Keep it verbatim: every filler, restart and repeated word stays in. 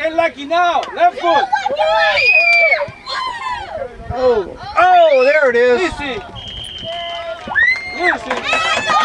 Get lucky now. Left foot. Oh, oh, there it is. Lucy. Lucy.